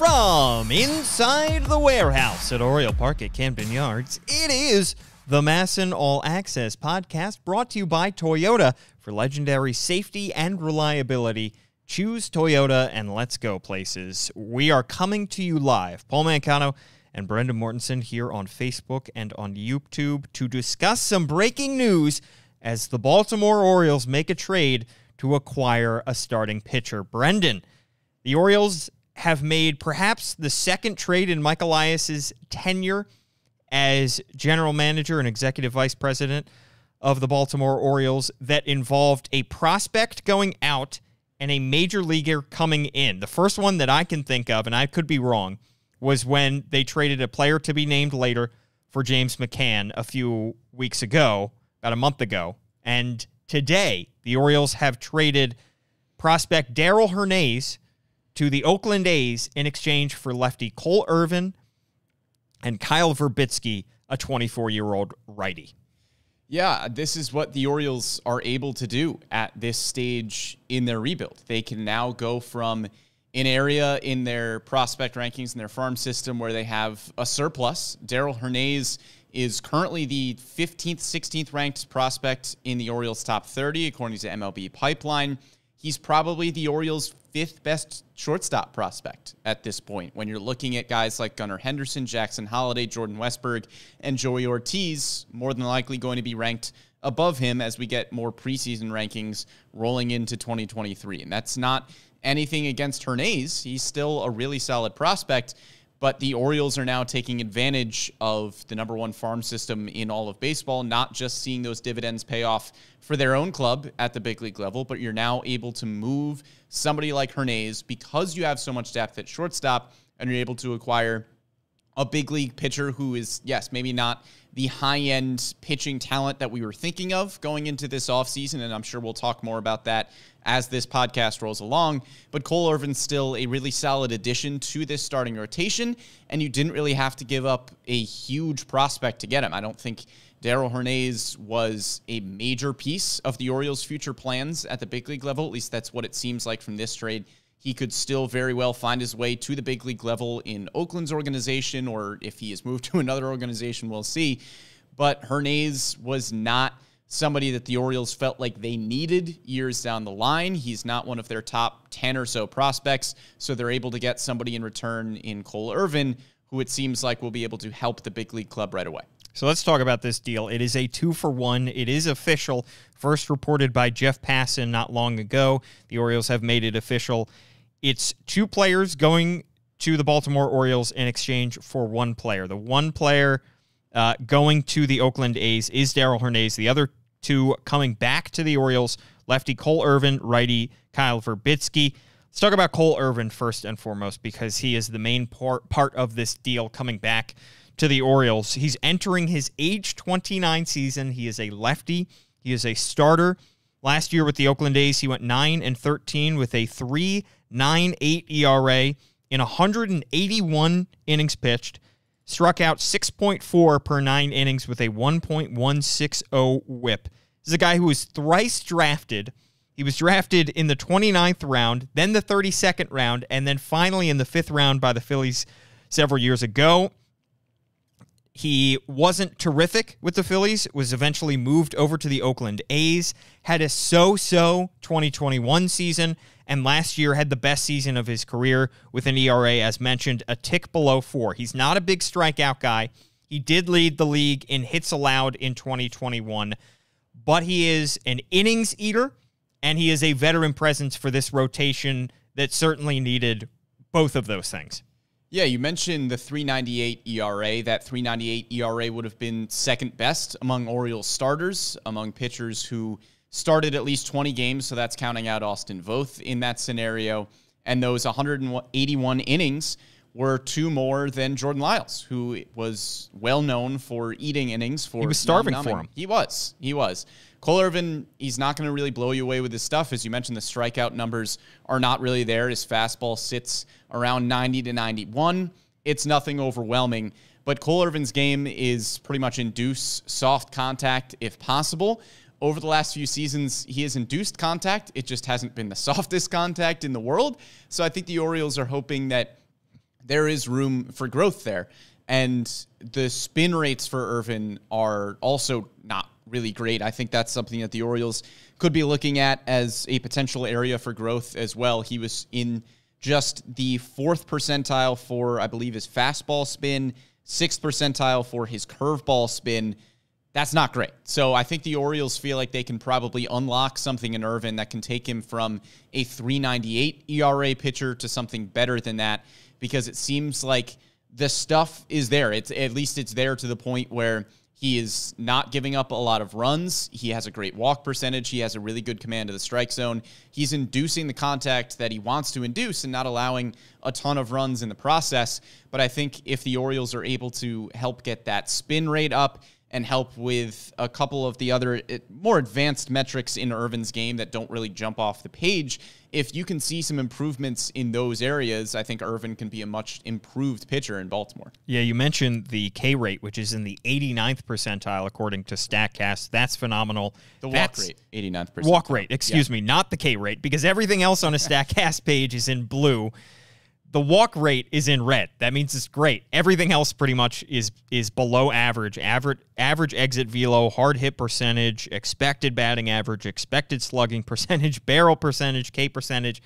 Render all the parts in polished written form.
From inside the warehouse at Oriole Park at Camden Yards, it is the MASN All Access podcast brought to you by Toyota. For legendary safety and reliability, choose Toyota and let's go places. We are coming to you live, Paul Mancano and Brendan Mortensen, here on Facebook and on YouTube to discuss some breaking news as the Baltimore Orioles make a trade to acquire a starting pitcher. Brendan, the Orioles have made perhaps the second trade in Michael Elias' tenure as general manager and executive vice president of the Baltimore Orioles that involved a prospect going out and a major leaguer coming in. The first one that I can think of, and I could be wrong, was when they traded a player to be named later for James McCann a few weeks ago, about a month ago. And today, the Orioles have traded prospect Darell Hernaiz to the Oakland A's in exchange for lefty Cole Irvin and Kyle Bradish, a 24-year-old righty. Yeah, this is what the Orioles are able to do at this stage in their rebuild. They can now go from an area in their prospect rankings and their farm system where they have a surplus. Darell Hernaiz is currently the 15th, 16th ranked prospect in the Orioles' top 30, according to MLB Pipeline. He's probably the Orioles' fifth best shortstop prospect at this point. When you're looking at guys like Gunnar Henderson, Jackson Holliday, Jordan Westberg, and Joey Ortiz, more than likely going to be ranked above him as we get more preseason rankings rolling into 2023. And that's not anything against Hernaiz. He's still a really solid prospect, but the Orioles are now taking advantage of the #1 farm system in all of baseball, not just seeing those dividends pay off for their own club at the big league level, but you're now able to move somebody like Hernaiz because you have so much depth at shortstop and you're able to acquire a big league pitcher who is, yes, maybe not the high-end pitching talent that we were thinking of going into this offseason, and I'm sure we'll talk more about that as this podcast rolls along. But Cole Irvin's still a really solid addition to this starting rotation, and you didn't really have to give up a huge prospect to get him. I don't think Darell Hernaiz was a major piece of the Orioles' future plans at the big league level. At least that's what it seems like from this trade. He could still very well find his way to the big league level in Oakland's organization, or if he is moved to another organization, we'll see. But Hernaiz was not somebody that the Orioles felt like they needed years down the line. He's not one of their top 10 or so prospects, so they're able to get somebody in return in Cole Irvin, who it seems like will be able to help the big league club right away. So let's talk about this deal. It is a 2-for-1. It is official. First reported by Jeff Passan not long ago. The Orioles have made it official. It's two players going to the Baltimore Orioles in exchange for one player. The one player going to the Oakland A's is Darell Hernaiz. The other two coming back to the Orioles, lefty Cole Irvin, righty Kyle Virbitsky. Let's talk about Cole Irvin first and foremost, because he is the main part of this deal coming back to the Orioles. He's entering his age 29 season. He is a lefty. He is a starter. Last year with the Oakland A's, he went 9-13 with a 3.98 ERA in 181 innings pitched, struck out 6.4 per 9 innings with a 1.160 whip. This is a guy who was thrice drafted. He was drafted in the 29th round, then the 32nd round, and then finally in the 5th round by the Phillies several years ago. He wasn't terrific with the Phillies, was eventually moved over to the Oakland A's, had a so-so 2021 season, and last year had the best season of his career with an ERA, as mentioned, a tick below 4. He's not a big strikeout guy. He did lead the league in hits allowed in 2021, but he is an innings eater, and he is a veteran presence for this rotation that certainly needed both of those things. Yeah, you mentioned the 3.98 ERA. That 3.98 ERA would have been second best among Orioles starters, among pitchers who started at least 20 games, so that's counting out Austin Voth in that scenario. And those 181 innings were two more than Jordan Lyles, who was well known for eating innings. He was starving for them. He was. Cole Irvin, he's not going to really blow you away with his stuff. As you mentioned, the strikeout numbers are not really there. His fastball sits around 90 to 91. It's nothing overwhelming. But Cole Irvin's game is pretty much induce soft contact if possible. Over the last few seasons, he has induced contact. It just hasn't been the softest contact in the world. So I think the Orioles are hoping that there is room for growth there. And the spin rates for Irvin are also not really great. I think that's something that the Orioles could be looking at as a potential area for growth as well. He was in just the 4th percentile for, I believe, his fastball spin, 6th percentile for his curveball spin. That's not great. So I think the Orioles feel like they can probably unlock something in Irvin that can take him from a 3.98 ERA pitcher to something better than that, because it seems like the stuff is there. At least it's there to the point where he is not giving up a lot of runs. He has a great walk percentage. He has a really good command of the strike zone. He's inducing the contact that he wants to induce and not allowing a ton of runs in the process. But I think if the Orioles are able to help get that spin rate up and help with a couple of the other more advanced metrics in Irvin's game that don't really jump off the page, if you can see some improvements in those areas, I think Irvin can be a much improved pitcher in Baltimore. Yeah, you mentioned the K rate, which is in the 89th percentile, according to StatCast. That's phenomenal. The walk rate, 89th percentile. Walk rate, excuse me, not the K rate, because everything else on a StatCast page is in blue. The walk rate is in red. That means it's great. Everything else pretty much is below average. Average exit velo, hard hit percentage, expected batting average, expected slugging percentage, barrel percentage, K percentage.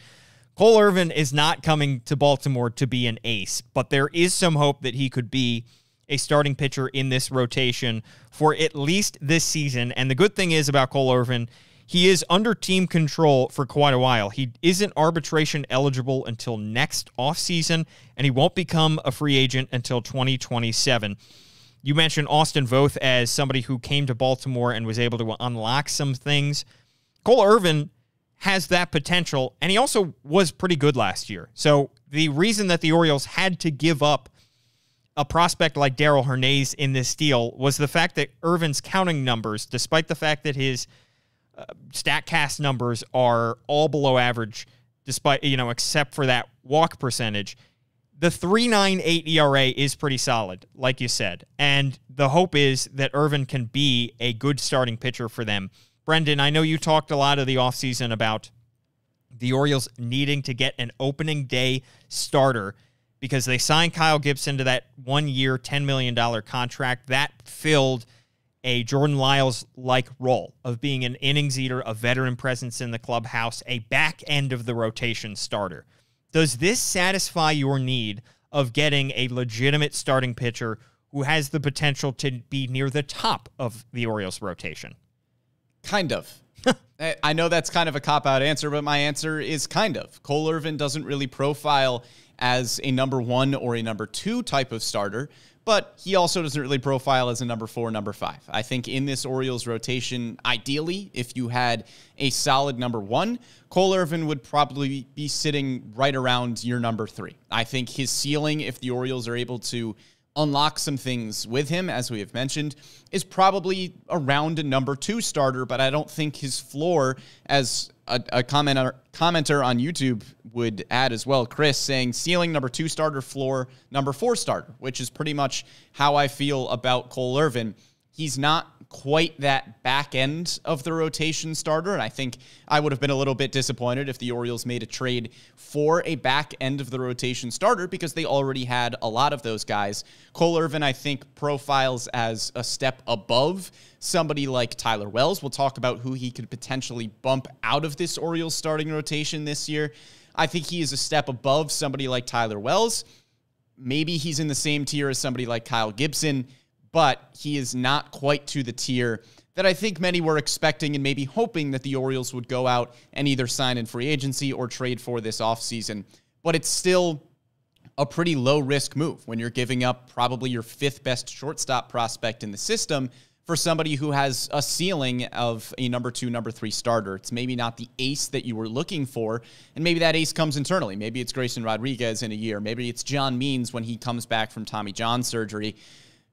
Cole Irvin is not coming to Baltimore to be an ace, but there is some hope that he could be a starting pitcher in this rotation for at least this season. And the good thing is about Cole Irvin, he is under team control for quite a while. He isn't arbitration eligible until next offseason, and he won't become a free agent until 2027. You mentioned Austin Voth as somebody who came to Baltimore and was able to unlock some things. Cole Irvin has that potential, and he also was pretty good last year. So the reason that the Orioles had to give up a prospect like Darell Hernaiz in this deal was the fact that Irvin's counting numbers, despite the fact that his StatCast numbers are all below average, despite, you know, except for that walk percentage. The 3.98 ERA is pretty solid, like you said. And the hope is that Irvin can be a good starting pitcher for them. Brendan, I know you talked a lot of the offseason about the Orioles needing to get an opening day starter because they signed Kyle Gibson to that 1-year, $10 million contract. That filled a Jordan Lyles-like role of being an innings eater, a veteran presence in the clubhouse, a back end of the rotation starter. Does this satisfy your need of getting a legitimate starting pitcher who has the potential to be near the top of the Orioles rotation? Kind of. I know that's kind of a cop-out answer, but my answer is kind of. Cole Irvin doesn't really profile as a number 1 or a number 2 type of starter, but he also doesn't really profile as a number 4, number 5. I think in this Orioles rotation, ideally, if you had a solid number 1, Cole Irvin would probably be sitting right around your number 3. I think his ceiling, if the Orioles are able to unlock some things with him, as we have mentioned, is probably around a number 2 starter, but I don't think his floor, as a commenter on YouTube would add as well, Chris, saying ceiling number 2 starter, floor number 4 starter, which is pretty much how I feel about Cole Irvin. He's not quite that back end of the rotation starter, and I think I would have been a little bit disappointed if the Orioles made a trade for a back end of the rotation starter because they already had a lot of those guys. Cole Irvin, I think, profiles as a step above somebody like Tyler Wells. We'll talk about who he could potentially bump out of this Orioles starting rotation this year. I think he is a step above somebody like Tyler Wells. Maybe he's in the same tier as somebody like Kyle Gibson, but he is not quite to the tier that I think many were expecting and maybe hoping that the Orioles would go out and either sign in free agency or trade for this offseason. But it's still a pretty low-risk move when you're giving up probably your 5th best shortstop prospect in the system for somebody who has a ceiling of a number 2, number 3 starter. It's maybe not the ace that you were looking for, and maybe that ace comes internally. Maybe it's Grayson Rodriguez in a year. Maybe it's John Means when he comes back from Tommy John surgery.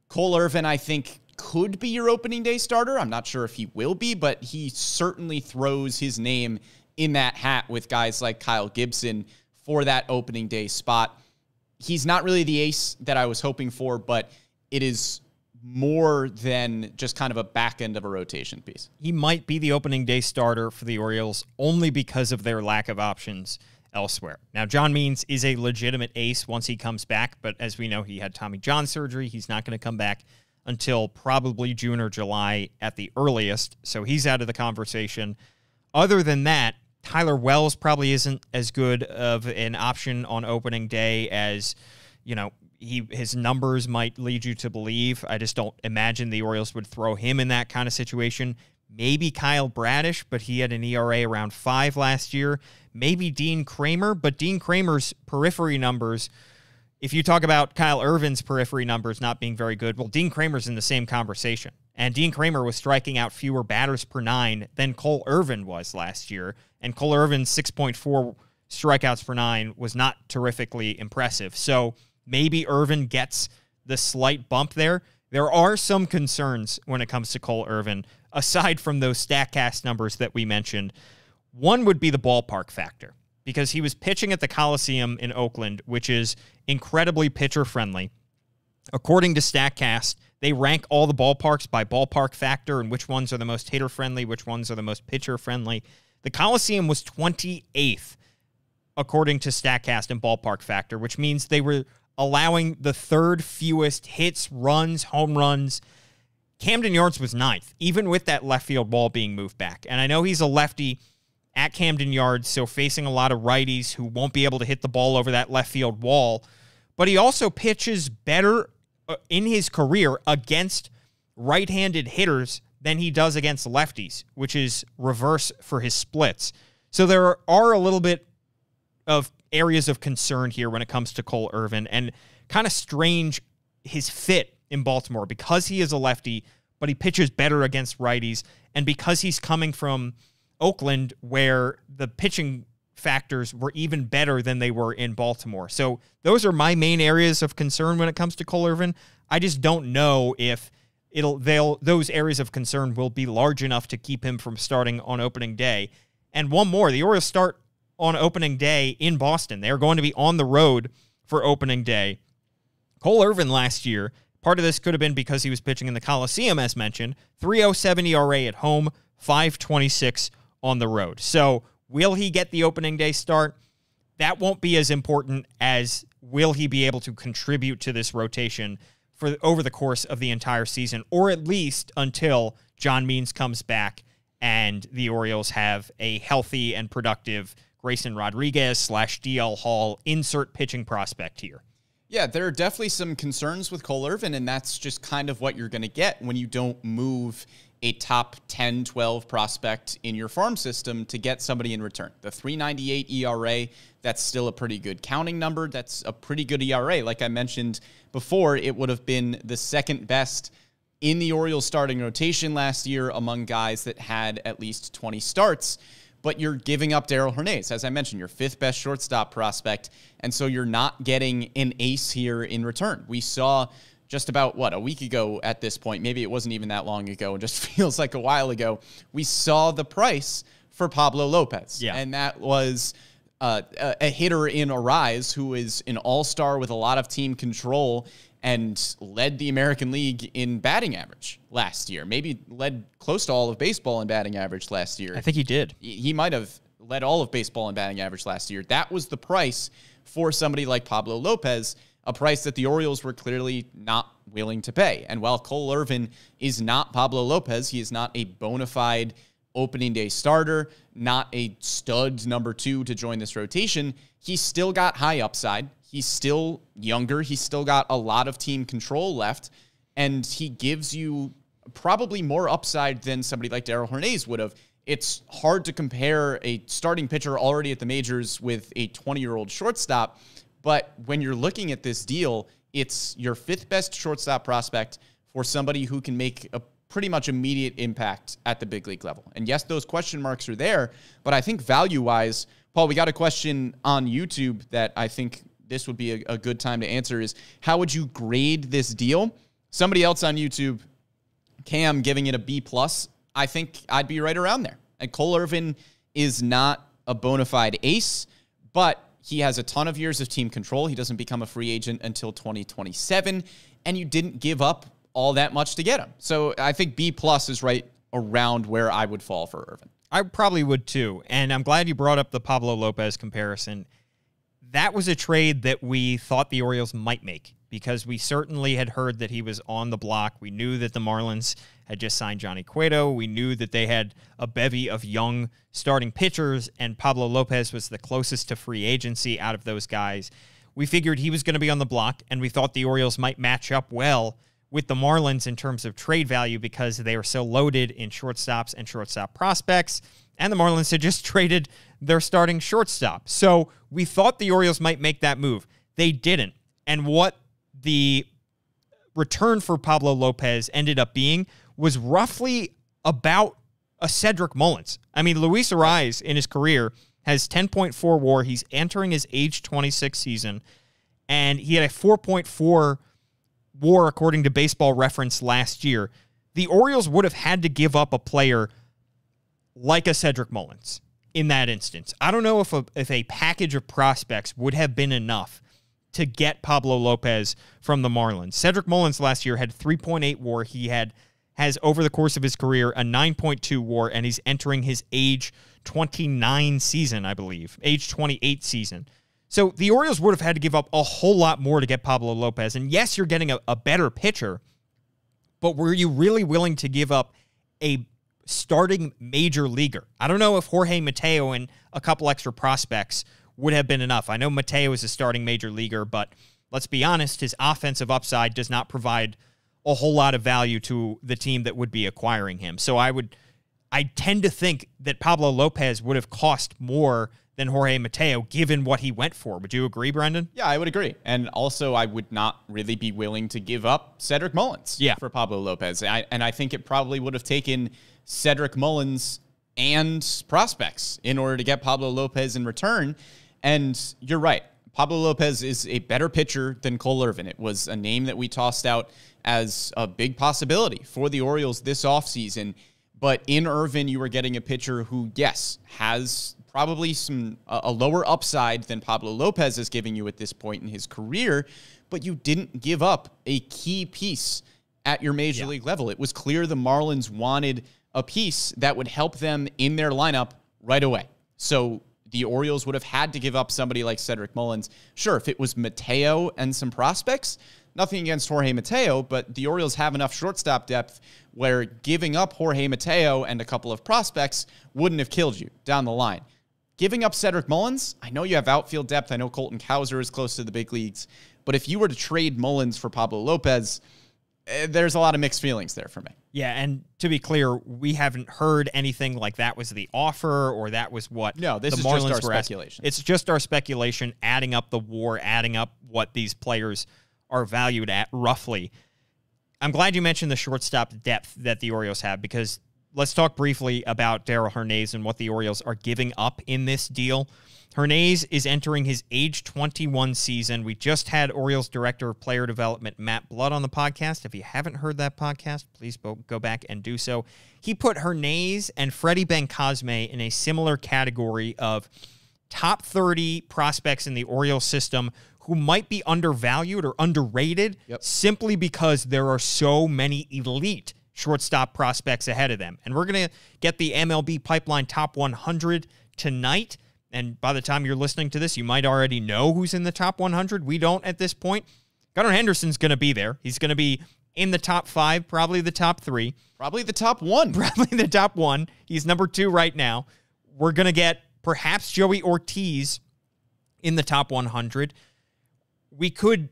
Cole Irvin, I think, could be your opening day starter. I'm not sure if he will be, but he certainly throws his name in that hat with guys like Kyle Gibson for that opening day spot. He's not really the ace that I was hoping for, but it is more than just kind of a back end of a rotation piece. He might be the opening day starter for the Orioles only because of their lack of options elsewhere. Now, John Means is a legitimate ace once he comes back, but as we know, he had Tommy John surgery. He's not going to come back until probably June or July at the earliest, so he's out of the conversation. Other than that, Tyler Wells probably isn't as good of an option on opening day as, you know, his numbers might lead you to believe. I just don't imagine the Orioles would throw him in that kind of situation. Maybe Kyle Bradish, but he had an ERA around 5 last year. Maybe Dean Kramer, but Dean Kramer's periphery numbers, if you talk about Kyle Irvin's periphery numbers not being very good, well, Dean Kramer's in the same conversation. And Dean Kramer was striking out fewer batters per 9 than Cole Irvin was last year. And Cole Irvin's 6.4 strikeouts per 9 was not terrifically impressive. So maybe Irvin gets the slight bump there. There are some concerns when it comes to Cole Irvin, aside from those StatCast numbers that we mentioned. One would be the ballpark factor, because he was pitching at the Coliseum in Oakland, which is incredibly pitcher-friendly. According to StatCast, they rank all the ballparks by ballpark factor and which ones are the most hitter-friendly, which ones are the most pitcher-friendly. The Coliseum was 28th, according to StatCast, in ballpark factor, which means they were allowing the third fewest hits, runs, home runs. Camden Yards was 9th, even with that left field wall being moved back. And I know he's a lefty at Camden Yards, so facing a lot of righties who won't be able to hit the ball over that left field wall. But he also pitches better in his career against right-handed hitters than he does against lefties, which is reverse for his splits. So there are a little bit of areas of concern here when it comes to Cole Irvin, and kind of strange his fit in Baltimore, because he is a lefty, but he pitches better against righties, and because he's coming from Oakland, where the pitching factors were even better than they were in Baltimore. So those are my main areas of concern when it comes to Cole Irvin. I just don't know if those areas of concern will be large enough to keep him from starting on opening day. And one more, the Orioles start on opening day in Boston. They're going to be on the road for opening day. Cole Irvin last year, part of this could have been because he was pitching in the Coliseum, as mentioned, 3.07 ERA at home, 5.26 on the road. So will he get the opening day start? That won't be as important as will he be able to contribute to this rotation for over the course of the entire season, or at least until John Means comes back and the Orioles have a healthy and productive Grayson Rodriguez / DL Hall, insert pitching prospect here. Yeah, there are definitely some concerns with Cole Irvin, and that's just kind of what you're going to get when you don't move a top 10, 12 prospect in your farm system to get somebody in return. The 3.98 ERA, that's still a pretty good counting number. That's a pretty good ERA. Like I mentioned before, it would have been the second best in the Orioles starting rotation last year among guys that had at least 20 starts. But you're giving up Darell Hernaiz, as I mentioned, your 5th best shortstop prospect, and so you're not getting an ace here in return. We saw just about, what, a week ago at this point, maybe it wasn't even that long ago, it just feels like a while ago, we saw the price for Pablo Lopez, and that was a hitter in Arise who is an all-star with a lot of team control and led the American League in batting average last year. Maybe led close to all of baseball in batting average last year. I think he did. He might have led all of baseball in batting average last year. That was the price for somebody like Pablo Lopez, a price that the Orioles were clearly not willing to pay. And while Cole Irvin is not Pablo Lopez, he is not a bona fide opening day starter, not a stud number 2 to join this rotation, he still got high upside. He's still younger. He's still got a lot of team control left, and he gives you probably more upside than somebody like Darell Hernaiz would have. It's hard to compare a starting pitcher already at the majors with a 20-year-old shortstop, but when you're looking at this deal, it's your 5th best shortstop prospect for somebody who can make a pretty much immediate impact at the big league level. And yes, those question marks are there, but I think value-wise, Paul, we got a question on YouTube that I think this would be a good time to answer, is how would you grade this deal? Somebody else on YouTube, Cam, giving it a B+. I think I'd be right around there. And Cole Irvin is not a bona fide ace, but he has a ton of years of team control. He doesn't become a free agent until 2027, and you didn't give up all that much to get him. So I think B+ is right around where I would fall for Irvin. I probably would too. And I'm glad you brought up the Pablo Lopez comparison. That was a trade that we thought the Orioles might make because we certainly had heard that he was on the block. We knew that the Marlins had just signed Johnny Cueto. We knew that they had a bevy of young starting pitchers, and Pablo Lopez was the closest to free agency out of those guys. We figured he was going to be on the block, and we thought the Orioles might match up well with the Marlins in terms of trade value because they were so loaded in shortstops and shortstop prospects, and the Marlins had just traded their starting shortstop. So we thought the Orioles might make that move. They didn't. And what the return for Pablo Lopez ended up being was roughly about a Cedric Mullins. I mean, Luis Arraez in his career has 10.4 WAR. He's entering his age 26 season, and he had a 4.4 WAR according to Baseball Reference last year. The Orioles would have had to give up a player like a Cedric Mullins in that instance. I don't know if a package of prospects would have been enough to get Pablo Lopez from the Marlins. Cedric Mullins last year had 3.8 WAR. He has over the course of his career a 9.2 WAR, and he's entering his age 29 season, I believe, age 28 season. So the Orioles would have had to give up a whole lot more to get Pablo Lopez. And yes, you're getting a better pitcher, but were you really willing to give up a starting major leaguer? I don't know if Jorge Mateo and a couple extra prospects would have been enough. I know Mateo is a starting major leaguer, but let's be honest, his offensive upside does not provide a whole lot of value to the team that would be acquiring him. So I tend to think that Pablo Lopez would have cost more than Jorge Mateo, given what he went for. Would you agree, Brendan? Yeah, I would agree. And also, I would not really be willing to give up Cedric Mullins for Pablo Lopez. And I think it probably would have taken Cedric Mullins and prospects in order to get Pablo Lopez in return. And you're right. Pablo Lopez is a better pitcher than Cole Irvin. It was a name that we tossed out as a big possibility for the Orioles this offseason. But in Irvin, you were getting a pitcher who, yes, has probably a lower upside than Pablo Lopez is giving you at this point in his career, but you didn't give up a key piece at your major league level. It was clear the Marlins wanted a piece that would help them in their lineup right away. So the Orioles would have had to give up somebody like Cedric Mullins. Sure, if it was Mateo and some prospects, nothing against Jorge Mateo, but the Orioles have enough shortstop depth where giving up Jorge Mateo and a couple of prospects wouldn't have killed you down the line. Giving up Cedric Mullins, I know you have outfield depth. I know Colton Cowser is close to the big leagues, but if you were to trade Mullins for Pablo Lopez, there's a lot of mixed feelings there for me. Yeah, and to be clear, we haven't heard anything like that was the offer or that was what the Marlins were asking. No, this is just our speculation. It's just our speculation, adding up the WAR, adding up what these players are valued at roughly. I'm glad you mentioned the shortstop depth that the Orioles have, because let's talk briefly about Darell Hernaiz and what the Orioles are giving up in this deal. Hernaiz is entering his age 21 season. We just had Orioles Director of Player Development Matt Blood on the podcast. If you haven't heard that podcast, please go back and do so. He put Hernaiz and Freddie Bencosme in a similar category of top 30 prospects in the Orioles system who might be undervalued or underrated simply because there are so many elite shortstop prospects ahead of them. And we're going to get the MLB Pipeline Top 100 tonight. And by the time you're listening to this, you might already know who's in the top 100. We don't at this point. Gunnar Henderson's going to be there. He's going to be in the top 5, probably the top 3. Probably the top 1. Probably the top 1. He's number 2 right now. We're going to get perhaps Joey Ortiz in the top 100. We could,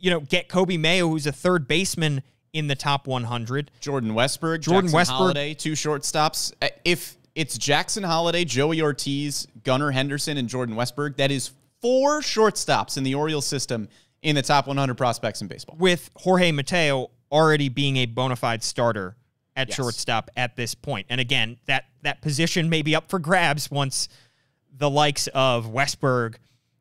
get Kobe Mayo, who's a third baseman, in the top 100. Jordan Westberg, Jackson Holliday, 2 shortstops. If it's Jackson Holliday, Joey Ortiz, Gunnar Henderson, and Jordan Westberg, that is 4 shortstops in the Orioles system in the top 100 prospects in baseball. With Jorge Mateo already being a bona fide starter at shortstop at this point. And again, that position may be up for grabs once the likes of Westberg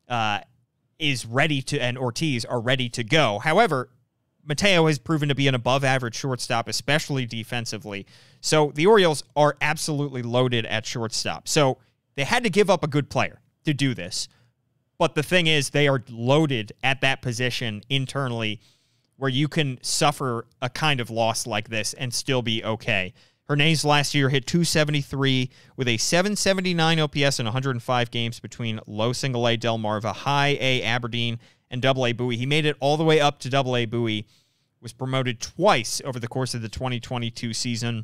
and Ortiz are ready to go. However, Mateo has proven to be an above-average shortstop, especially defensively. So the Orioles are absolutely loaded at shortstop. So they had to give up a good player to do this. But the thing is, they are loaded at that position internally where you can suffer a kind of loss like this and still be okay. Hernaiz last year hit .273 with a .779 OPS in 105 games between low single-A Delmarva, high A Aberdeen, and double-A Bowie. He made it all the way up to double-A Bowie, was promoted twice over the course of the 2022 season.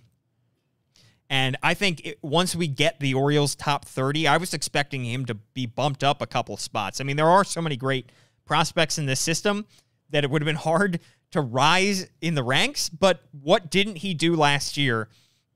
And I think once we get the Orioles top 30, I was expecting him to be bumped up a couple spots. I mean, there are so many great prospects in this system that it would have been hard to rise in the ranks, but what didn't he do last year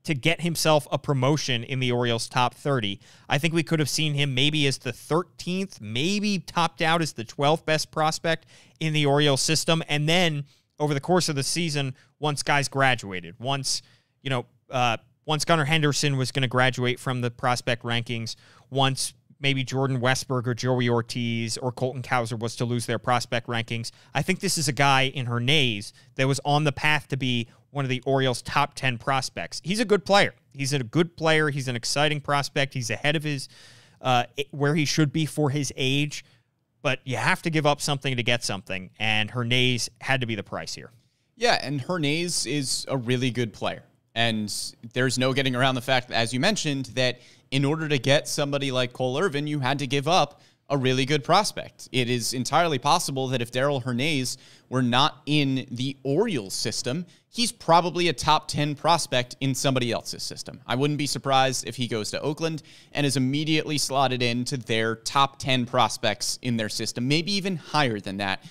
to get himself a promotion in the Orioles top 30? I think we could have seen him maybe as the 13th, maybe topped out as the 12th best prospect in the Orioles system. And then over the course of the season, once guys graduated, once Gunnar Henderson was going to graduate from the prospect rankings, once maybe Jordan Westberg or Joey Ortiz or Colton Cowser was to lose their prospect rankings, I think this is a guy in Hernaiz that was on the path to be one of the Orioles' top 10 prospects. He's a good player. He's an exciting prospect. He's ahead of his where he should be for his age, but you have to give up something to get something, and Hernaiz had to be the price here. Yeah, and Hernaiz is a really good player. And there's no getting around the fact, as you mentioned, that in order to get somebody like Cole Irvin, you had to give up a really good prospect. It is entirely possible that if Darell Hernaiz were not in the Orioles system, he's probably a top 10 prospect in somebody else's system. I wouldn't be surprised if he goes to Oakland and is immediately slotted into their top 10 prospects in their system, maybe even higher than that.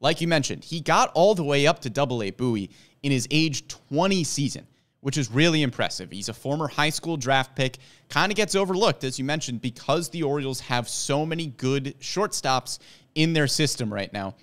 Like you mentioned, he got all the way up to double-A Bowie in his age 20 season, which is really impressive. He's a former high school draft pick, kind of gets overlooked, as you mentioned, because the Orioles have so many good shortstops in their system right now.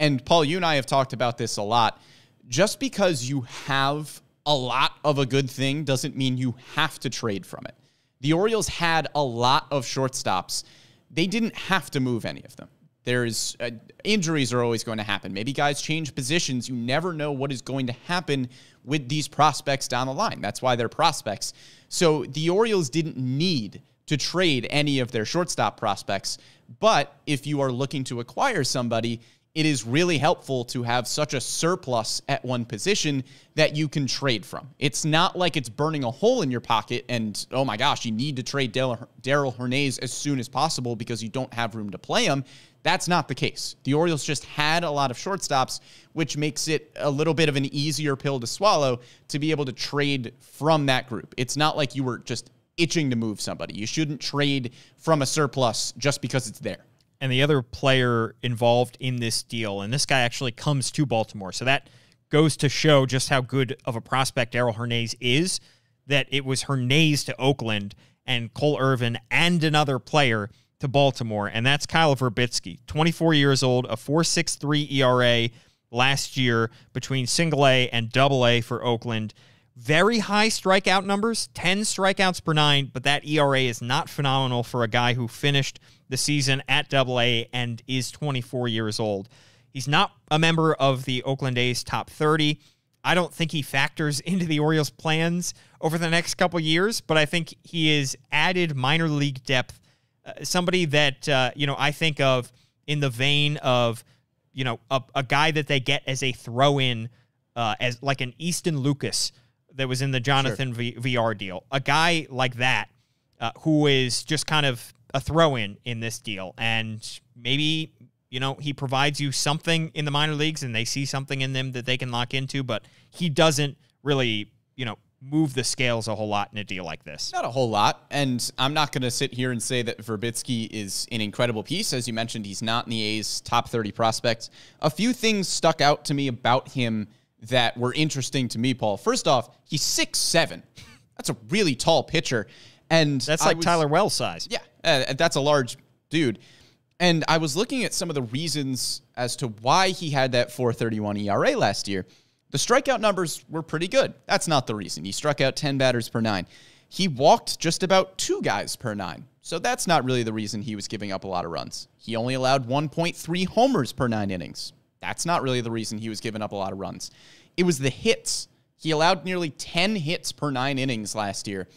And Paul, you and I have talked about this a lot. Just because you have a lot of a good thing doesn't mean you have to trade from it. The Orioles had a lot of shortstops. They didn't have to move any of them. There's injuries are always going to happen. Maybe guys change positions. You never know what is going to happen with these prospects down the line. That's why they're prospects. So the Orioles didn't need to trade any of their shortstop prospects. But if you are looking to acquire somebody, it is really helpful to have such a surplus at one position that you can trade from. It's not like it's burning a hole in your pocket and, oh my gosh, you need to trade Darell Hernaiz as soon as possible because you don't have room to play him. That's not the case. The Orioles just had a lot of shortstops, which makes it a little bit of an easier pill to swallow to be able to trade from that group. It's not like you were just itching to move somebody. You shouldn't trade from a surplus just because it's there. And the other player involved in this deal, and this guy actually comes to Baltimore, so that goes to show just how good of a prospect Darell Hernaiz is, that it was Hernaiz to Oakland and Cole Irvin and another player to Baltimore, and that's Kyle Bradish, 24 years old, a 4.63 ERA last year between single-A and double-A for Oakland. Very high strikeout numbers, 10 strikeouts per nine, but that ERA is not phenomenal for a guy who finished the season at double-A and is 24 years old. He's not a member of the Oakland A's top 30. I don't think he factors into the Orioles' plans over the next couple years, but I think he is added minor league depth, somebody that, I think of in the vein of, a guy that they get as a throw-in, as like an Easton Lucas that was in the Jonathan VR deal. A guy like that who is just kind of a throw-in in this deal. And maybe, he provides you something in the minor leagues and they see something in them that they can lock into, but he doesn't really, move the scales a whole lot in a deal like this. Not a whole lot. And I'm not going to sit here and say that Virbitsky is an incredible piece. As you mentioned, he's not in the A's top 30 prospects. A few things stuck out to me about him that were interesting to me, Paul. First off, he's 6'7". That's a really tall pitcher. And that's like Tyler Wells size. Yeah, that's a large dude. And I was looking at some of the reasons as to why he had that 4.31 ERA last year. The strikeout numbers were pretty good. That's not the reason. He struck out 10 batters per nine. He walked just about 2 guys per nine. So that's not really the reason he was giving up a lot of runs. He only allowed 1.3 homers per 9 innings. That's not really the reason he was giving up a lot of runs. It was the hits. He allowed nearly 10 hits per 9 innings last year.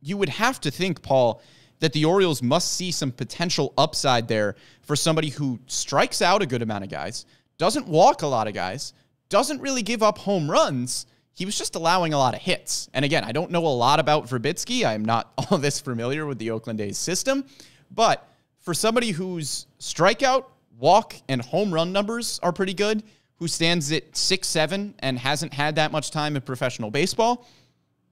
You would have to think, Paul, that the Orioles must see some potential upside there for somebody who strikes out a good amount of guys, doesn't walk a lot of guys, doesn't really give up home runs, he was just allowing a lot of hits. And again, I don't know a lot about Virbitsky. I'm not all this familiar with the Oakland A's system. But for somebody whose strikeout, walk, and home run numbers are pretty good, who stands at 6'7" and hasn't had that much time in professional baseball,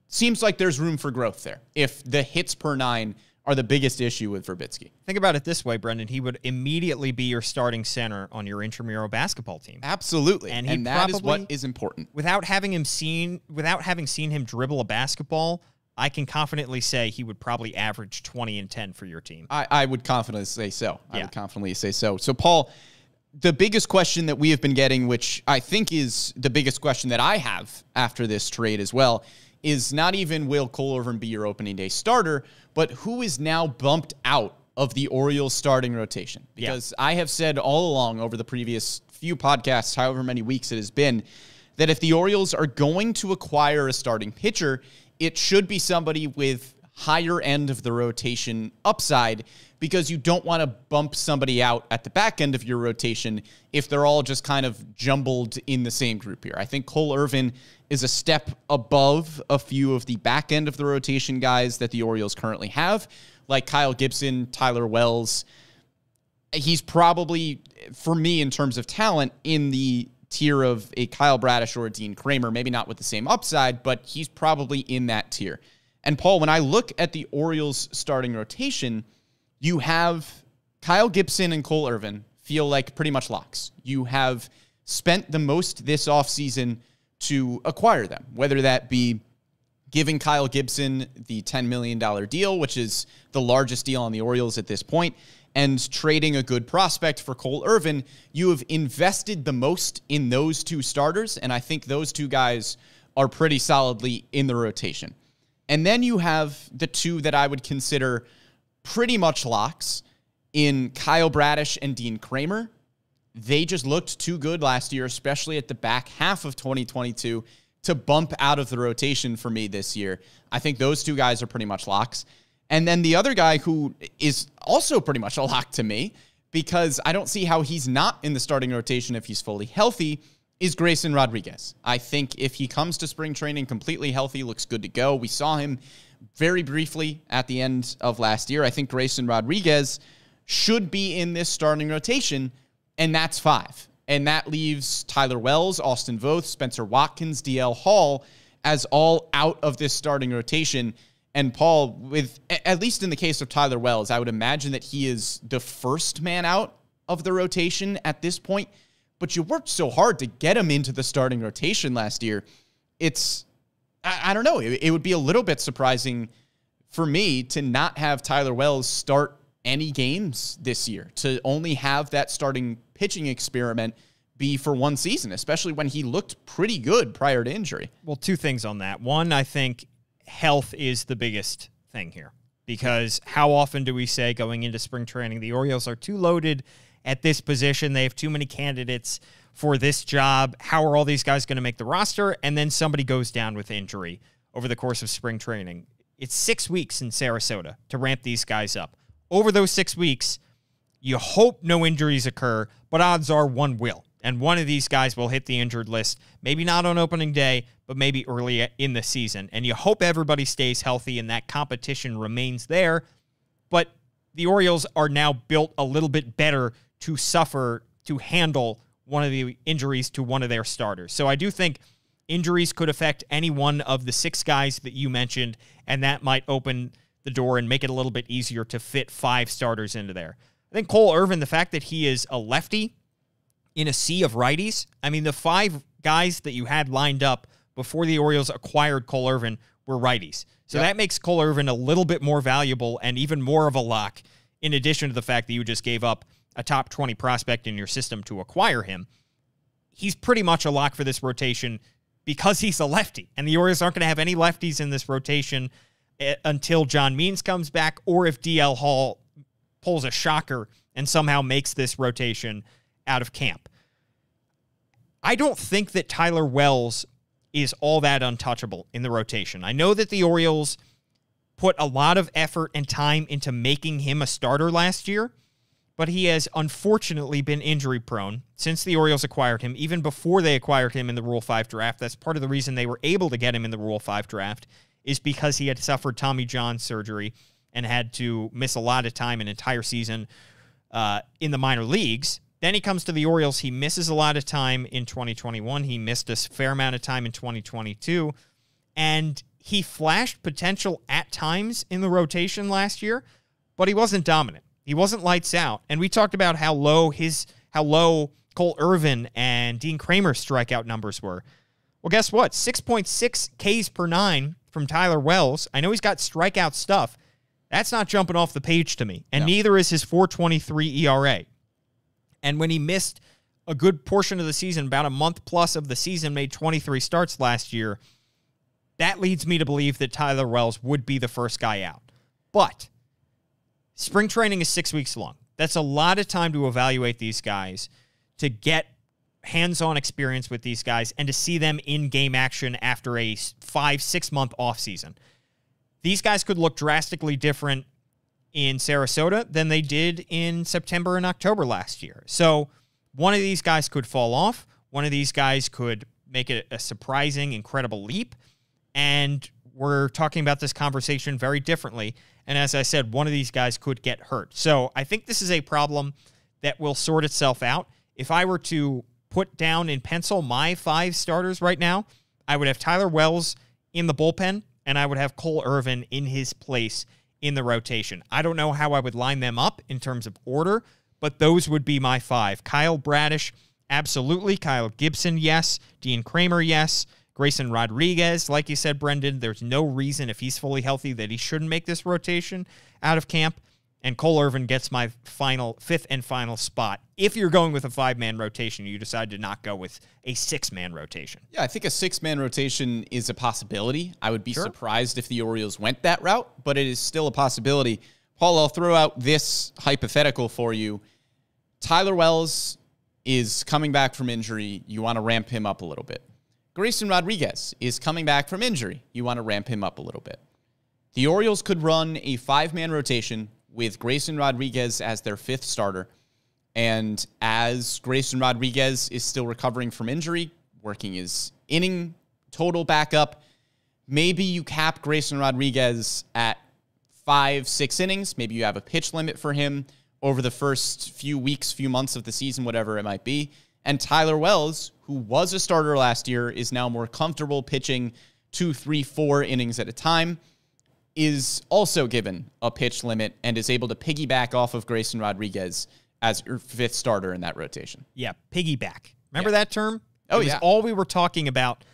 seems like there's room for growth there if the hits per nine are the biggest issue with Virbitsky. Think about it this way, Brendan. He would immediately be your starting center on your intramural basketball team. Absolutely. And that probably is what is important. Without having seen him dribble a basketball, I can confidently say he would probably average 20 and 10 for your team. I would confidently say so. Yeah. I would confidently say so. So, Paul, the biggest question that we have been getting, which I think is the biggest question that I have after this trade as well, is not even will Cole Irvin be your opening day starter, but who is now bumped out of the Orioles starting rotation? Because I have said all along over the previous few podcasts, however many weeks it has been, that if the Orioles are going to acquire a starting pitcher, it should be somebody with higher end of the rotation upside, because you don't want to bump somebody out at the back end of your rotation if they're all just kind of jumbled in the same group here. I think Cole Irvin is a step above a few of the back end of the rotation guys that the Orioles currently have, like Kyle Gibson, Tyler Wells. He's probably, for me, in terms of talent, in the tier of a Kyle Bradish or a Dean Kramer, maybe not with the same upside, but he's probably in that tier. And Paul, when I look at the Orioles starting rotation, you have Kyle Gibson and Cole Irvin feel like pretty much locks. You have spent the most this offseason to acquire them, whether that be giving Kyle Gibson the $10 million deal, which is the largest deal on the Orioles at this point, and trading a good prospect for Cole Irvin. You have invested the most in those two starters, and I think those two guys are pretty solidly in the rotation. And then you have the two that I would consider pretty much locks in Kyle Bradish and Dean Kramer. They just looked too good last year, especially at the back half of 2022, to bump out of the rotation for me this year. I think those two guys are pretty much locks. And then the other guy who is also pretty much a lock to me, because I don't see how he's not in the starting rotation if he's fully healthy, is Grayson Rodriguez. I think if he comes to spring training completely healthy, looks good to go. We saw him very briefly at the end of last year. I think Grayson Rodriguez should be in this starting rotation, and that's five. And that leaves Tyler Wells, Austin Voth, Spencer Watkins, DL Hall as all out of this starting rotation. And Paul, with at least in the case of Tyler Wells, I would imagine that he is the first man out of the rotation at this point. But you worked so hard to get him into the starting rotation last year. It's, I don't know, it would be a little bit surprising for me to not have Tyler Wells start any games this year, to only have that starting pitching experiment be for one season, especially when he looked pretty good prior to injury. Well, two things on that. One, I think health is the biggest thing here, because how often do we say going into spring training, the Orioles are too loaded at this position, they have too many candidates for this job, how are all these guys going to make the roster? And then somebody goes down with injury over the course of spring training. It's 6 weeks in Sarasota to ramp these guys up. Over those 6 weeks, you hope no injuries occur, but odds are one will. And one of these guys will hit the injured list, maybe not on opening day, but maybe early in the season. And you hope everybody stays healthy and that competition remains there. But the Orioles are now built a little bit better to suffer, to handle one of the injuries to one of their starters. So I do think injuries could affect any one of the six guys that you mentioned, and that might open the door and make it a little bit easier to fit five starters into there. I think Cole Irvin, the fact that he is a lefty in a sea of righties, I mean, the five guys that you had lined up before the Orioles acquired Cole Irvin were righties. So that makes Cole Irvin a little bit more valuable and even more of a lock, in addition to the fact that you just gave up a top 20 prospect in your system to acquire him. He's pretty much a lock for this rotation because he's a lefty, and the Orioles aren't going to have any lefties in this rotation until John Means comes back, or if DL Hall pulls a shocker and somehow makes this rotation out of camp. I don't think that Tyler Wells is all that untouchable in the rotation. I know that the Orioles put a lot of effort and time into making him a starter last year, but he has unfortunately been injury-prone since the Orioles acquired him, even before they acquired him in the Rule 5 draft. That's part of the reason they were able to get him in the Rule 5 draft, is because he had suffered Tommy John surgery and had to miss a lot of time, an entire season, in the minor leagues. Then he comes to the Orioles. He misses a lot of time in 2021. He missed a fair amount of time in 2022. And he flashed potential at times in the rotation last year, but he wasn't dominant. He wasn't lights out. And we talked about how low Cole Irvin and Dean Kramer's strikeout numbers were. Well, guess what? 6.6 Ks per nine from Tyler Wells. I know he's got strikeout stuff. That's not jumping off the page to me. And neither is his 4.23 ERA. And when he missed a good portion of the season, about a month plus of the season, made 23 starts last year, that leads me to believe that Tyler Wells would be the first guy out. But spring training is 6 weeks long. That's a lot of time to evaluate these guys, to get hands-on experience with these guys, and to see them in game action after a 5-6 month offseason. These guys could look drastically different in Sarasota than they did in September and October last year. So one of these guys could fall off. One of these guys could make it a surprising, incredible leap. And we're talking about this conversation very differently. And as I said, one of these guys could get hurt. So I think this is a problem that will sort itself out. If I were to put down in pencil my five starters right now, I would have Tyler Wells in the bullpen, and I would have Cole Irvin in his place in the rotation. I don't know how I would line them up in terms of order, but those would be my five. Kyle Bradish, absolutely. Kyle Gibson, yes. Dean Kramer, yes. Grayson Rodriguez, like you said, Brendan, there's no reason if he's fully healthy that he shouldn't make this rotation out of camp. And Cole Irvin gets my fifth and final spot. If you're going with a five-man rotation, you decide to not go with a six-man rotation. Yeah, I think a six-man rotation is a possibility. I would be surprised if the Orioles went that route, but it is still a possibility. Paul, I'll throw out this hypothetical for you. Tyler Wells is coming back from injury. You want to ramp him up a little bit. Grayson Rodriguez is coming back from injury. You want to ramp him up a little bit. The Orioles could run a five-man rotation with Grayson Rodriguez as their fifth starter. And as Grayson Rodriguez is still recovering from injury, working his inning total back up, maybe you cap Grayson Rodriguez at 5-6 innings. Maybe you have a pitch limit for him over the first few weeks, few months of the season, whatever it might be. And Tyler Wells, who was a starter last year, is now more comfortable pitching 2, 3, 4 innings at a time, is also given a pitch limit and is able to piggyback off of Grayson Rodriguez as your fifth starter in that rotation. Yeah, piggyback. Remember that term? Oh, yeah. It was all we were talking about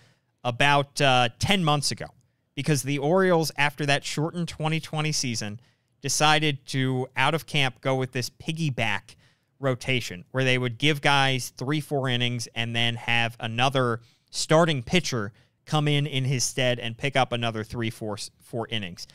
10 months ago, because the Orioles, after that shortened 2020 season, decided to, out of camp, go with this piggyback rotation where they would give guys 3-4 innings and then have another starting pitcher come in his stead and pick up another 3-4 innings.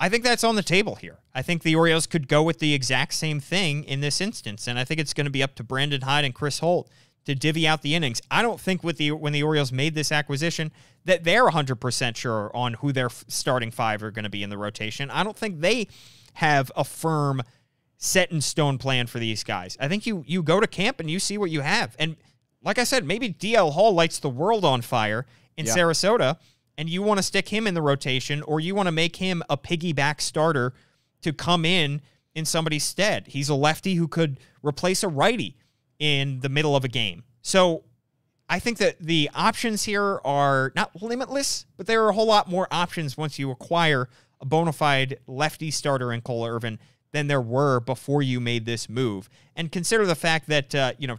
I think that's on the table here. I think the Orioles could go with the exact same thing in this instance, and I think it's going to be up to Brandon Hyde and Chris Holt to divvy out the innings. I don't think when the Orioles made this acquisition that they're 100% sure on who their starting five are going to be in the rotation. I don't think they have a firm set-in-stone plan for these guys. I think you go to camp and you see what you have. And like I said, maybe DL Hall lights the world on fire in Sarasota, and you want to stick him in the rotation, or you want to make him a piggyback starter to come in somebody's stead. He's a lefty who could replace a righty in the middle of a game. So I think that the options here are not limitless, but there are a whole lot more options once you acquire a bona fide lefty starter in Cole Irvin than there were before you made this move. And consider the fact that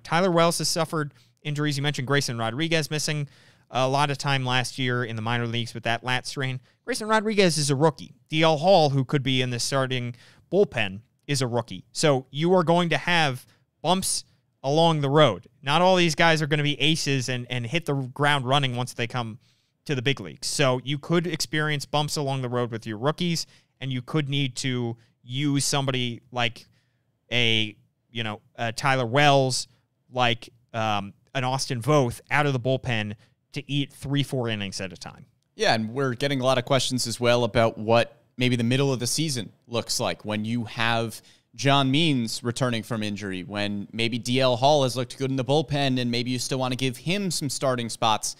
Tyler Wells has suffered injuries. You mentioned Grayson Rodriguez missing a lot of time last year in the minor leagues with that lat strain. Grayson Rodriguez is a rookie. DL Hall, who could be in the starting bullpen, is a rookie. So you are going to have bumps along the road. Not all these guys are going to be aces and hit the ground running once they come to the big leagues. So you could experience bumps along the road with your rookies, and you could need to use somebody like a Tyler Wells, like an Austin Voth, out of the bullpen to eat 3-4 innings at a time. Yeah, and we're getting a lot of questions as well about what maybe the middle of the season looks like when you have John Means returning from injury, when maybe DL Hall has looked good in the bullpen and maybe you still want to give him some starting spots.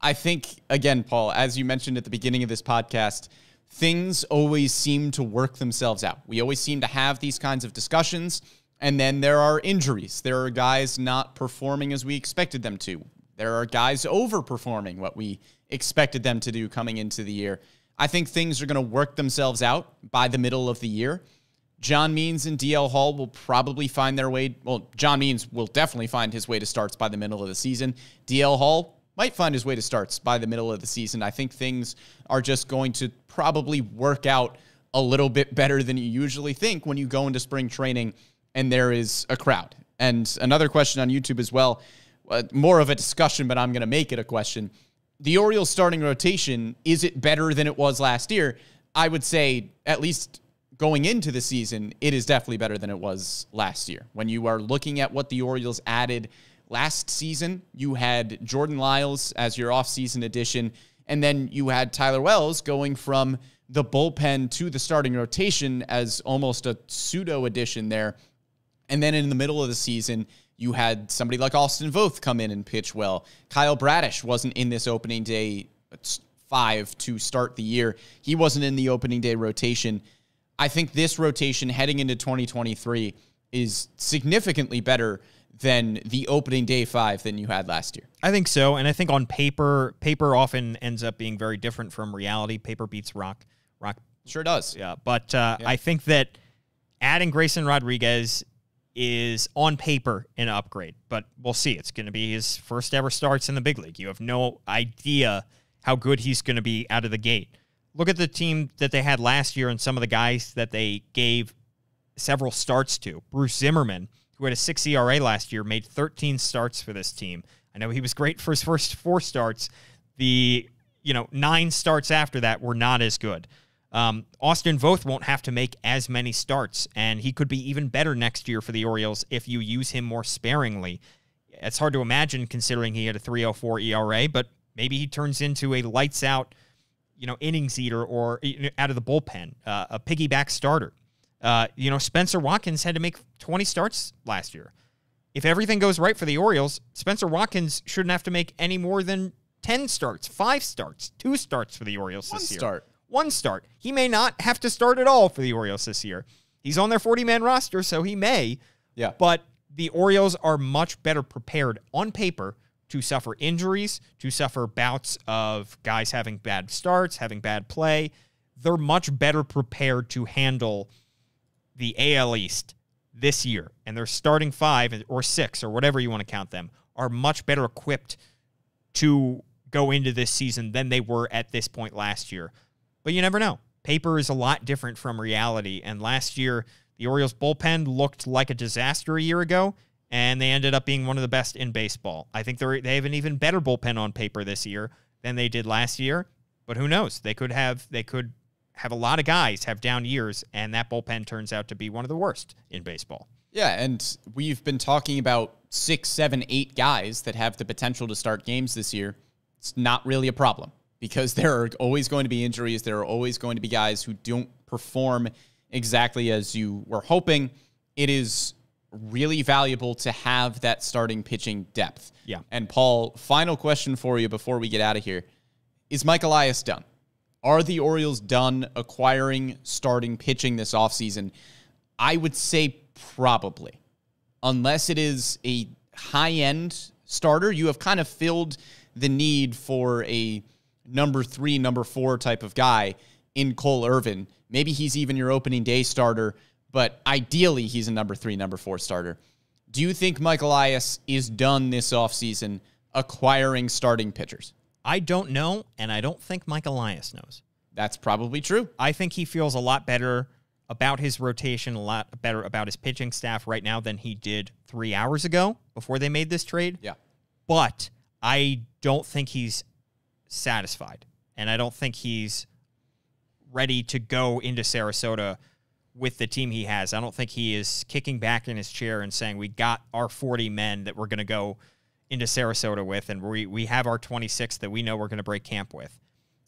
I think, again, Paul, as you mentioned at the beginning of this podcast, things always seem to work themselves out. We always seem to have these kinds of discussions, and then there are injuries. There are guys not performing as we expected them to. There are guys overperforming what we expected them to do coming into the year. I think things are going to work themselves out by the middle of the year. John Means and DL Hall will probably find their way. Well, John Means will definitely find his way to starts by the middle of the season. DL Hall might find his way to starts by the middle of the season. I think things are just going to probably work out a little bit better than you usually think when you go into spring training and there is a crowd. And another question on YouTube as well, more of a discussion, but I'm going to make it a question. The Orioles starting rotation, is it better than it was last year? I would say, at least going into the season, it is definitely better than it was last year. When you are looking at what the Orioles added last season, you had Jordan Lyles as your offseason addition, and then you had Tyler Wells going from the bullpen to the starting rotation as almost a pseudo addition there. And then in the middle of the season, you had somebody like Austin Voth come in and pitch well. Kyle Bradish wasn't in this opening day five to start the year. He wasn't in the opening day rotation. I think this rotation heading into 2023 is significantly better than the opening day five than you had last year. I think so, and I think on paper often ends up being very different from reality. Paper beats rock. Rock sure does. Yeah, but I think that adding Grayson Rodriguez is on paper an upgrade, but we'll see. It's going to be his first ever starts in the big league. You have no idea how good he's going to be out of the gate. Look at the team that they had last year and some of the guys that they gave several starts to. Bruce Zimmerman, who had a 6 ERA last year, made 13 starts for this team. I know he was great for his first 4 starts. The 9 starts after that were not as good. Austin Voth won't have to make as many starts, and he could be even better next year for the Orioles if you use him more sparingly. It's hard to imagine considering he had a 3.04 ERA, but maybe he turns into a lights-out, innings eater or out of the bullpen, a piggyback starter. Spencer Watkins had to make 20 starts last year. If everything goes right for the Orioles, Spencer Watkins shouldn't have to make any more than 10 starts, 5 starts, 2 starts for the Orioles this year. One start. He may not have to start at all for the Orioles this year. He's on their 40-man roster, so he may. Yeah. But the Orioles are much better prepared on paper to suffer injuries, to suffer bouts of guys having bad starts, having bad play. They're much better prepared to handle the AL East this year, and their starting 5 or 6 or whatever you want to count them are much better equipped to go into this season than they were at this point last year. But you never know. Paper is a lot different from reality, and last year the Orioles bullpen looked like a disaster a year ago, and they ended up being one of the best in baseball. I think they have an even better bullpen on paper this year than they did last year, but who knows? They could have a lot of guys have down years, and that bullpen turns out to be one of the worst in baseball. Yeah, and we've been talking about 6, 7, 8 guys that have the potential to start games this year. It's not really a problem because there are always going to be injuries. There are always going to be guys who don't perform exactly as you were hoping. It is really valuable to have that starting pitching depth. Yeah. And Paul, final question for you before we get out of here. Is Michael Elias done? Are the Orioles done acquiring starting pitching this offseason? I would say probably. Unless it is a high-end starter, you have kind of filled the need for a number 3, number 4 type of guy in Cole Irvin. Maybe he's even your opening day starter, but ideally he's a number 3, number 4 starter. Do you think Michael Elias is done this offseason acquiring starting pitchers? I don't know, and I don't think Michael Elias knows. That's probably true. I think he feels a lot better about his rotation, a lot better about his pitching staff right now than he did 3 hours ago before they made this trade. Yeah. But I don't think he's satisfied, and I don't think he's ready to go into Sarasota with the team he has. I don't think he is kicking back in his chair and saying, we got our 40 men that we're going to go into Sarasota with, and we have our 26 that we know we're going to break camp with.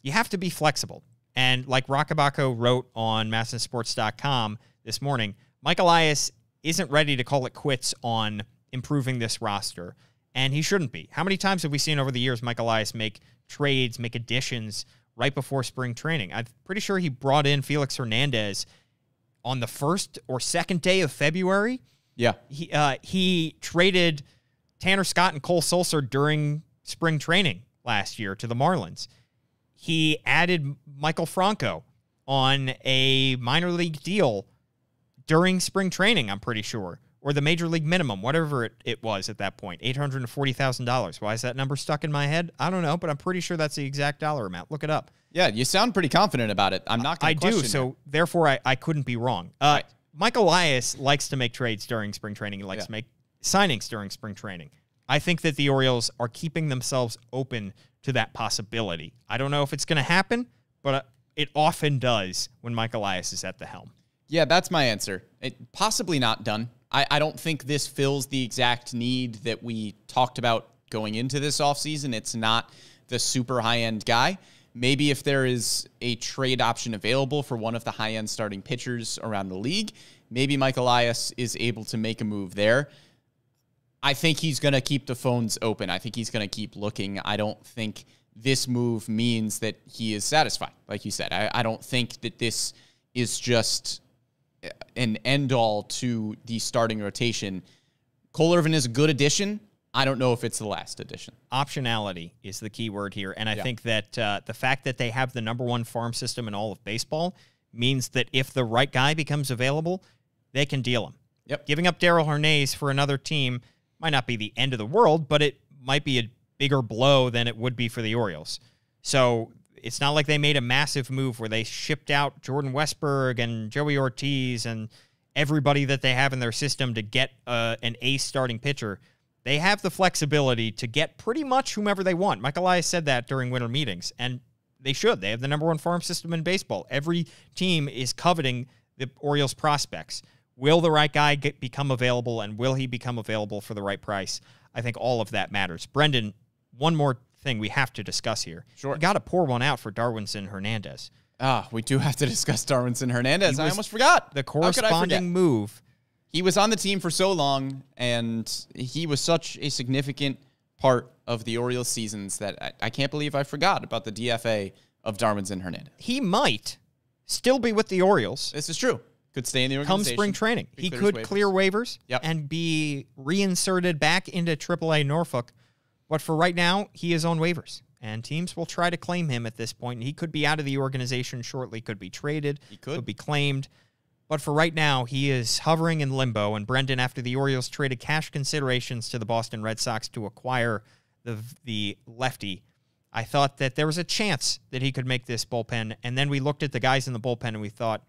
You have to be flexible. And like Rockabacco wrote on MassinSports.com this morning, Michael Elias isn't ready to call it quits on improving this roster, and he shouldn't be. How many times have we seen over the years Michael Elias make trades, make additions right before spring training? I'm pretty sure he brought in Felix Hernandez on the 1st or 2nd day of February. Yeah. He traded Tanner Scott and Cole Sulcer during spring training last year to the Marlins. He added Michael Franco on a minor league deal during spring training, I'm pretty sure, or the major league minimum, whatever it was at that point, $840,000. Why is that number stuck in my head? I don't know, but I'm pretty sure that's the exact dollar amount. Look it up. Yeah, you sound pretty confident about it. I'm not going to question it. I do, so therefore I couldn't be wrong. Right. Michael Elias likes to make trades during spring training. He likes to make signings during spring training. I think that the Orioles are keeping themselves open to that possibility. I don't know if it's going to happen, but it often does when Michael Elias is at the helm. Yeah, that's my answer. Possibly not done. I don't think this fills the exact need that we talked about going into this offseason. It's not the super high-end guy. Maybe if there is a trade option available for one of the high-end starting pitchers around the league, maybe Michael Elias is able to make a move there. I think he's going to keep the phones open. I think he's going to keep looking. I don't think this move means that he is satisfied. Like you said, I don't think that this is just an end-all to the starting rotation. Cole Irvin is a good addition. I don't know if it's the last addition. Optionality is the key word here. And I think that the fact that they have the #1 farm system in all of baseball means that if the right guy becomes available, they can deal him. Yep. Giving up Darell Hernaiz for another team might not be the end of the world, but it might be a bigger blow than it would be for the Orioles. So it's not like they made a massive move where they shipped out Jordan Westberg and Joey Ortiz and everybody that they have in their system to get an ace starting pitcher. They have the flexibility to get pretty much whomever they want. Michael Elias said that during winter meetings, and they should. They have the #1 farm system in baseball. Every team is coveting the Orioles prospects. Will the right guy become available, and will he become available for the right price? I think all of that matters. Brendan, one more thing we have to discuss here. Sure. We got to pour one out for Dárwinzon Hernández. We do have to discuss Dárwinzon Hernández. I almost forgot. The corresponding move. He was on the team for so long, and he was such a significant part of the Orioles seasons that I can't believe I forgot about the DFA of Dárwinzon Hernández. He might still be with the Orioles. This is true. Could stay in the organization. Come spring training. He could clear waivers and be reinserted back into AAA Norfolk. But for right now, he is on waivers, and teams will try to claim him at this point. And he could be out of the organization shortly, could be traded, he could be claimed. But for right now, he is hovering in limbo. And Brendan, after the Orioles traded cash considerations to the Boston Red Sox to acquire the lefty, I thought that there was a chance that he could make this bullpen. And then we looked at the guys in the bullpen and we thought,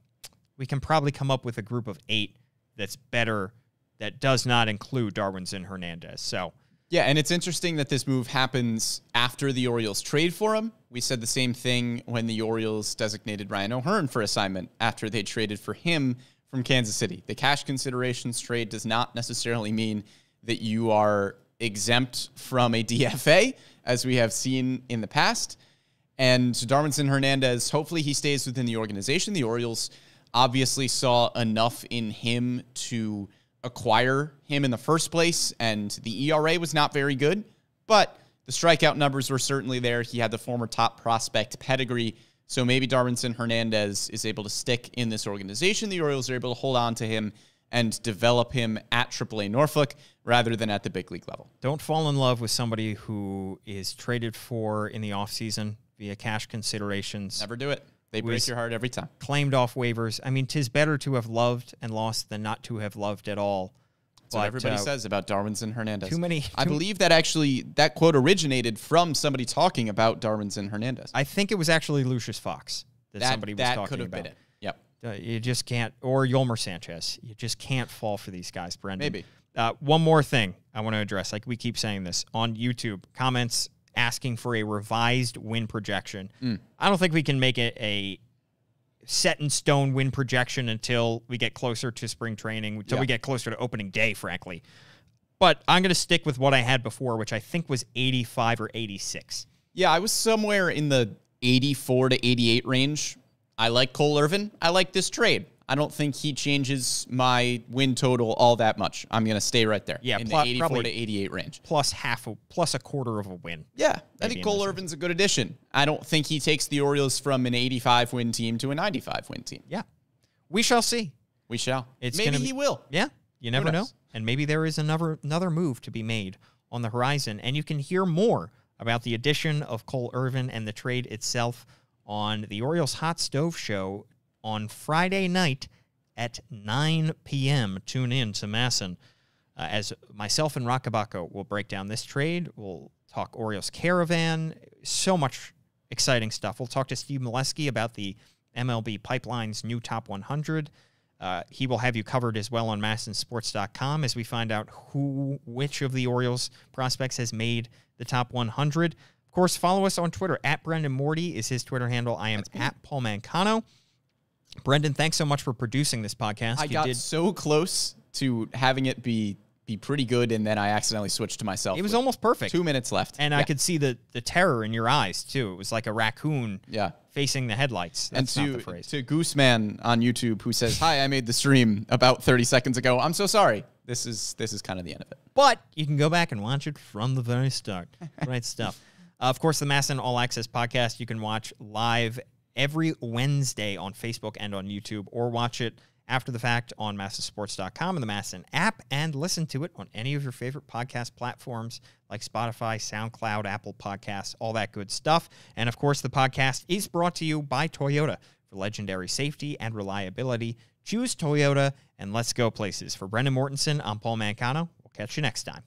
we can probably come up with a group of 8 that's better, that does not include Dárwinzon Hernández. So, yeah, and it's interesting that this move happens after the Orioles trade for him. We said the same thing when the Orioles designated Ryan O'Hearn for assignment after they traded for him from Kansas City. The cash considerations trade does not necessarily mean that you are exempt from a DFA, as we have seen in the past. And Dárwinzon Hernández, hopefully he stays within the organization. The Orioles obviously saw enough in him to acquire him in the first place, and the ERA was not very good, but the strikeout numbers were certainly there. He had the former top prospect pedigree, so maybe Dárwinzon Hernández is able to stick in this organization. The Orioles are able to hold on to him and develop him at AAA Norfolk rather than at the big league level. Don't fall in love with somebody who is traded for in the offseason via cash considerations. Never do it. They break your heart every time. Claimed off waivers. I mean, 'tis better to have loved and lost than not to have loved at all. That's what everybody says about Dárwinzon Hernández. I believe that actually that quote originated from somebody talking about Dárwinzon Hernández. I think it was actually Lucius Fox that somebody was talking about. That could have been it. Yep. You just can't, or Yolmer Sanchez. You just can't fall for these guys, Brendan. Maybe. One more thing I want to address. Like we keep saying this on YouTube comments, asking for a revised win projection. I don't think we can make it a set-in-stone win projection until we get closer to spring training, until we get closer to opening day, frankly. But I'm going to stick with what I had before, which I think was 85 or 86. Yeah, I was somewhere in the 84 to 88 range. I like Cole Irvin. I like this trade. I don't think he changes my win total all that much. I'm going to stay right there. Yeah, in the 84 to 88 range. Plus a quarter of a win. Yeah, I think Cole Irvin's a good addition. I don't think he takes the Orioles from an 85-win team to a 95-win team. Yeah, we shall see. We shall. Maybe he will. Yeah, you never know. And maybe there is another move to be made on the horizon. And you can hear more about the addition of Cole Irvin and the trade itself on the Orioles Hot Stove Show on Friday night at 9 p.m. Tune in to MASN as myself and Rakabako will break down this trade. We'll talk Orioles Caravan. So much exciting stuff. We'll talk to Steve Molesky about the MLB Pipeline's new Top 100. He will have you covered as well on MASNsports.com as we find out which of the Orioles prospects has made the Top 100. Of course, follow us on Twitter. @BrendanMorty is his Twitter handle. I am @Paul Mancano. Brendan, thanks so much for producing this podcast. I got so close to having it be pretty good, and then I accidentally switched to myself. It was almost perfect. 2 minutes left. And yeah. I could see the terror in your eyes, too. It was like a raccoon facing the headlights. That's not the phrase. To Gooseman on YouTube, who says, hi, I made the stream about 30 seconds ago. I'm so sorry. This is kind of the end of it. But you can go back and watch it from the very start. Great stuff. Of course, the MASN All Access podcast, you can watch live every Wednesday on Facebook and on YouTube, or watch it after the fact on MASNsports.com and the MASN app, and listen to it on any of your favorite podcast platforms like Spotify, SoundCloud, Apple Podcasts, all that good stuff. And, of course, the podcast is brought to you by Toyota. For legendary safety and reliability, choose Toyota, and let's go places. For Brendan Mortensen, I'm Paul Mancano. We'll catch you next time.